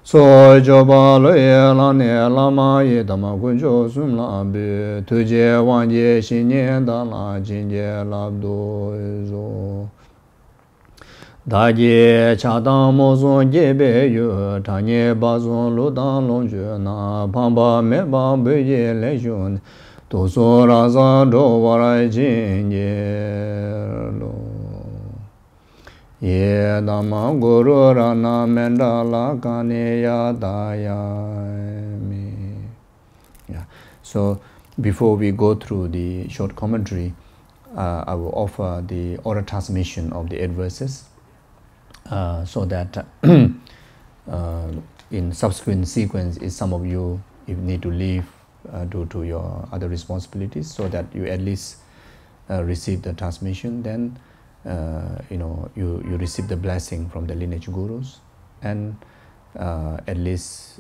so joba loye lane lama ye dama kunjo sumla be tuje wanje shinye dala jinje labdo zo daje chadam mozon jebe yo tanye bazon ludan lonje na bamba me bamba ye lejon to so razan do warai jinje lo Ye Dhamma Guru Rana Mandala Kaneya Dayami. Yeah. So before we go through the short commentary, I will offer the oral transmission of the adverses, so that in subsequent sequence, if some of you need to leave due to your other responsibilities, so that you at least receive the transmission, then you receive the blessing from the lineage gurus, and at least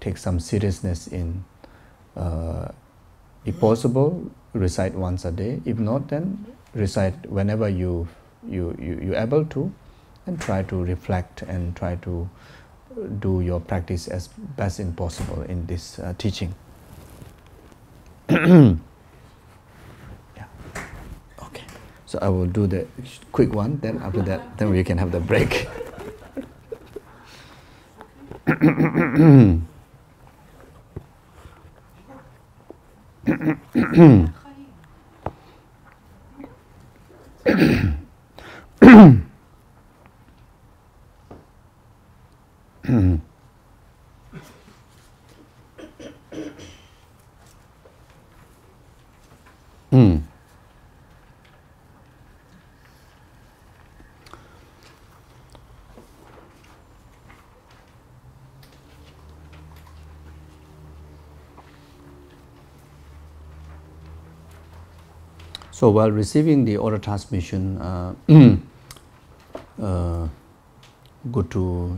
take some seriousness in, if possible, recite once a day. If not, then recite whenever you're able to, and try to reflect and try to do your practice as best as possible in this teaching. So I will do the quick one, then after that, then we can have the break. So while receiving the oral transmission, good to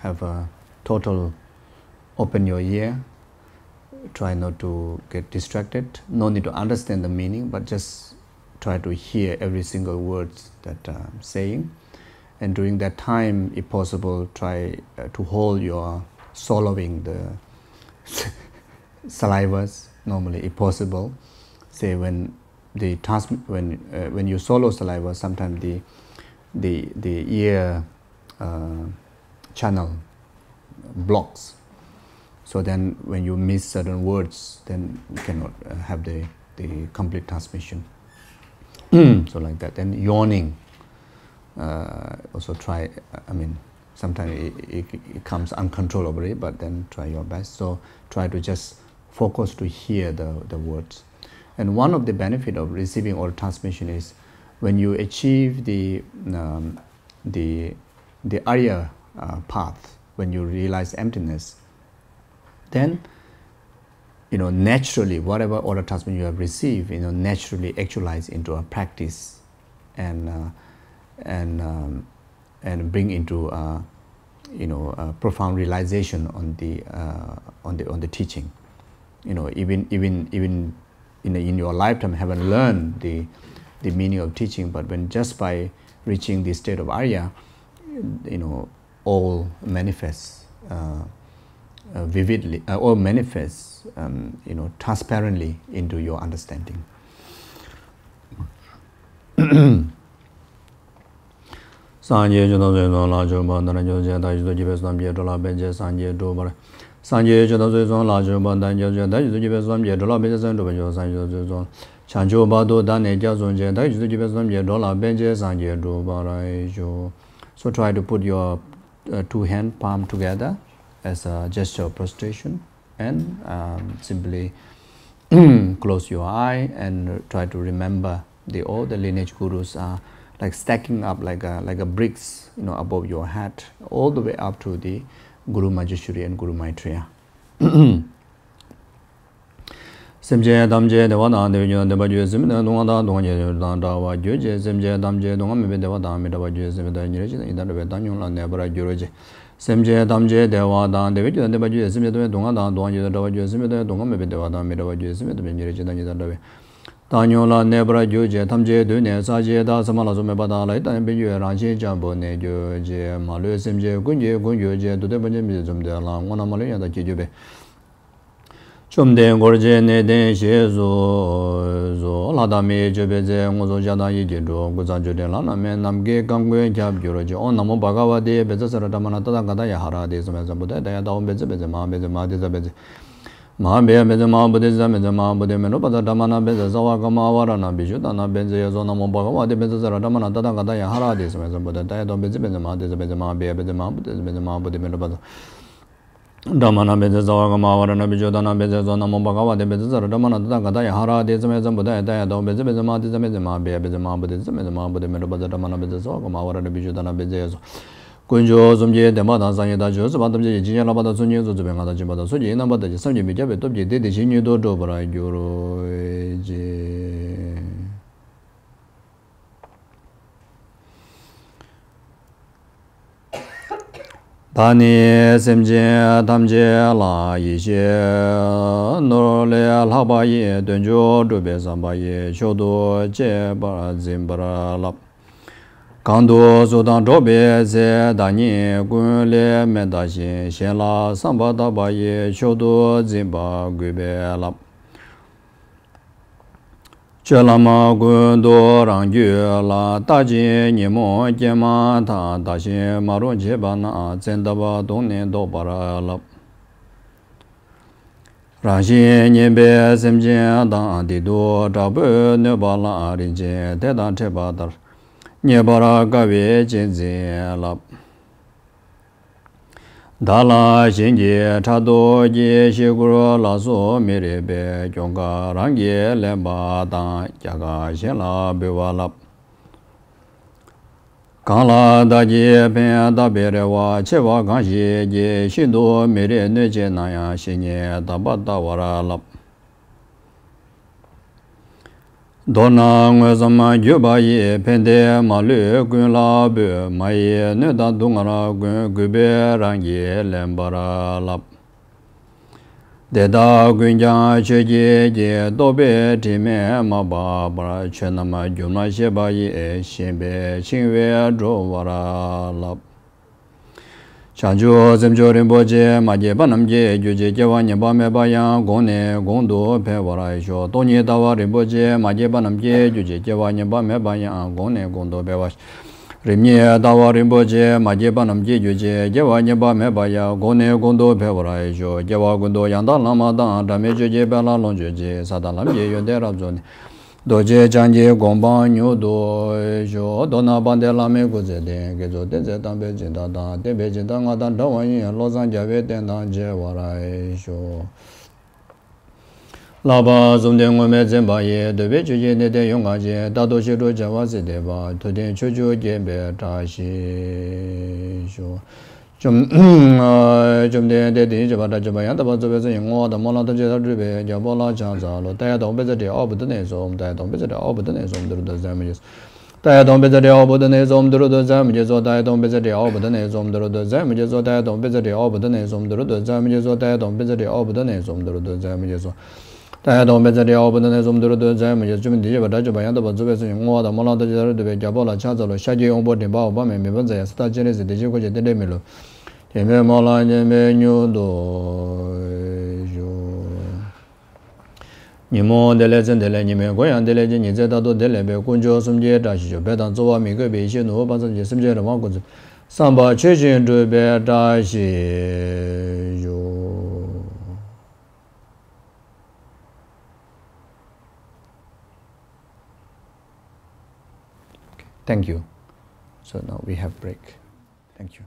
have a total open your ear. Try not to get distracted. No need to understand the meaning, but just try to hear every single word that I'm saying. And during that time, if possible, try to hold your swallowing the salivas. Normally, if possible. Say when you swallow saliva, sometimes the ear channel blocks. So then when you miss certain words, then you cannot have the complete transmission. So like that. Then yawning, also try. I mean, sometimes it comes uncontrollably, but then try your best. So try to just focus to hear the words. And one of the benefits of receiving oral transmission is when you achieve the Arya path, when you realize emptiness, then naturally whatever oral transmission you have received, naturally actualize into a practice, and bring into a profound realization on the teaching. Even in your lifetime haven't learned the meaning of teaching, but when just by reaching the state of Arya, all manifests vividly, all manifests transparently into your understanding. Sanjay Jadazon, Lajo Bandan Jaja, that is the Gibson, Yadola Benjas and Dobajo Sanjazon. Chanjo Bado, Dane Jazon, that is the Gibson, Yadola Benjas and Yadobarajo. So try to put your two hand palm together as a gesture of prostration, and simply close your eye and try to remember all the lineage gurus are like stacking up like a bricks, above your head, all the way up to the Guru Manjushri and Guru Maitreya. Simje damje devada devyo devaju simna dongada dongje dandawa juje simje damje dongam devada devaju simda nirje idarabe danyong la nebra juroje simje damje devada devyo devaju simda dongada dongje devaju simda dongam devada devaju simda nirje idarabe danyong la nebra juje tamje dune saje da samala so mebada la idan beju ranche jambo ne juje malu simje gunje gunje do de banje mi zumde la ngona malu ya da jujube Chumden gorje ne den she zo zo la da me jebe je ngozo ja da yi je do gozan jo de la na me nam ge gam ge ja bjoro je on namo bhagava de beza sarada mana ta ga da ya hara de so me zam buda da ya da on beze ma de za beze Mahabhaya Bedama Buddhism, Medama Budemeno, Padamana Beza, Zawakama, Warana, Bijutana, Benzia, Zonamo, Bogama, the Benzara, Damana, Tathagatas, Haradis, Mesopotamia, Tayata, Bezibizama, Bezibizama, Bedama, Bezibizama, Budimino, Damana Beza, Zawakama, Warana, Bijutana, Beza, Zonamo, Bogama, the Benzara, Damana, Tathagatas, Haradis, Mesopotamia, Tayata, Bezibizama, Bezibizama, Bezibizama, Budimino, Damana Beza, Zawakama, Warana, Bijutana, Bezia. Kunjo Zumje, the Matan Sanya Dajos, Matam Jin, Labata Sunyu, Zubangata Jimata Suji, Nabata, Sanji, Bijabi, did the Jinu Dobra Yuro. Tani Semje, Tamje, La Yishe, Norle, Labaye, Dunjo, Dube, Sambaye, Shodo, Jebara, Zimbara, Lap. Kandu Sudan Drobe, Ze, Dani, Gule, Mendashi, Shela, Sambata, Baye, Shodo, Zimba, Gube, Lap. Chelama Gundo Rangu La Taji Nimo Jema Tashi Maron Jebana Zendaba Doni Dobara Lap Rashi Nibe Semje Dan Dido Drabu Nebala Rinje Tedan Tebadar Nebara Gavi Jinzi Lap Dala Shinji Chado Ji Shiguro Laso Miribe Jonga Rangi Lemba Dan Jaga Shela Biwalap Kala Daji Pen Dabirewa Chewa Ganshi Ji Shido Miri Nuji Naya Shinji Dabata Waralap Dona Ngozama Yubaye Pende Malu Gun Labu Maye Nuda Dungara Gun Gube Rangi Lembara Lap Deda Gunja Cheji Dobe Time Mababra Chenama Jumla Shebaye Shimbe Shingwe Drovara Lap Chanjo Zemjo Rinpoche, Maje Banamje, Juji Jewa Nyeba Mebaya, Gone, Gondo, Pewara Isho, Tonye Tawa Rinpoche, Maje Banamje, Juji Jewa Nyeba Mebaya, Gone, Gondo, Pewash. Rimye Tawa Rinpoche, Maje Banamje, Juji Jewa Nyeba Mebaya, Gone, Gondo, Pewara Isho, Jewa Gondo, Yanda Lamadan, Damejo Jebala Lonjoje, Sadalamje, Yonde Rabzoni. Doje Chanji Gomban Yudo Sho Dona Bandelame Guzede, Gizo Denze Tambe Jindata, Tebe Jindanga Tantawani, Losan Jave Tendan Jewarai Sho Laba Zumdengume Zembaye, Debe Chuji Nete Yungaje, Tato Shiru Jawasi Deva, Tudin Chuju Jembe Tashi Sho Jumde Dedi Jabata Jabayanta Bazobes in water, Molata Jebe, Jabola Chanzalo, Tayata Om Muniye muniye mahamuniye Soha through the damages. Tayata Om Muniye muniye through the damages, or Tayata Om Muniye through the damages, or Tayata Om Muniye through the damages, or Tayata Om Muniye through the damages. Tayata Om Muniye through the damages, Jumde Jabayanta Bazobes in water, Molata Jebe, Jabola Chanzalo, Shaji on board in Baobam, Mibanza, Stagenis, the Jikoja de Milo. Teme Mola Neme Nyudo Sho Nimo Dele Zendele Nime Goyan Dele Jinize Tato Delebe Kunjo Sumje Tashisho Betan Tsuwa Mikebe Ishe Nuho Pansanje Sumje Rama Kunzo Samba Cheshin Tube Tashisho Thank you. So now we have break. Thank you.